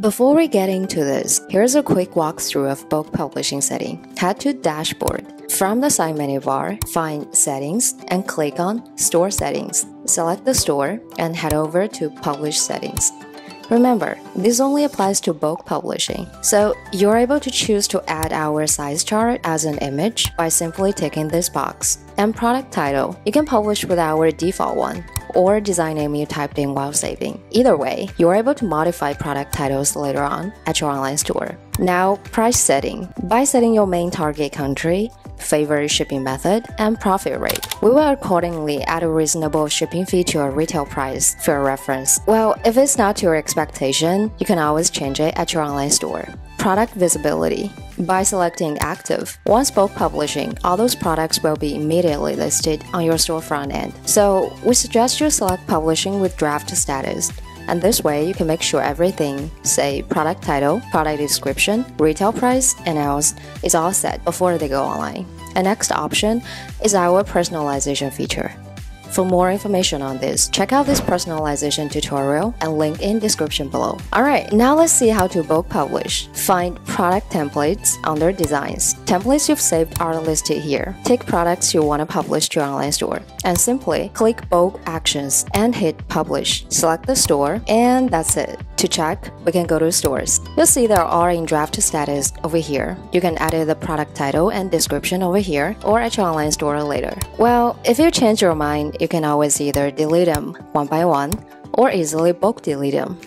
Before we get into this, here's a quick walkthrough of book publishing setting. Head to Dashboard. From the side menu bar, find Settings and click on Store Settings. Select the store and head over to Publish Settings. Remember, this only applies to book publishing, so you're able to choose to add our size chart as an image by simply ticking this box. And product title, you can publish with our default one, or design name you typed in while saving. Either way, you're able to modify product titles later on at your online store. Now, price setting. By setting your main target country, favorite shipping method, and profit rate, we will accordingly add a reasonable shipping fee to your retail price for your reference. Well, if it's not to your expectation, you can always change it at your online store. Product visibility. By selecting Active, once book publishing, all those products will be immediately listed on your store front end. So we suggest you select publishing with draft status. And this way, you can make sure everything, say product title, product description, retail price, and else, is all set before they go online. The next option is our personalization feature. For more information on this, check out this personalization tutorial and link in description below. Alright, now let's see how to bulk publish. Find product templates under Designs. Templates you've saved are listed here. Take products you want to publish to your online store and simply click Bulk Actions and hit Publish. Select the store and that's it. To check, we can go to Stores. You'll see they are in draft status over here. You can edit the product title and description over here or at your online store later. Well, if you change your mind, you can always either delete them one by one or easily bulk delete them.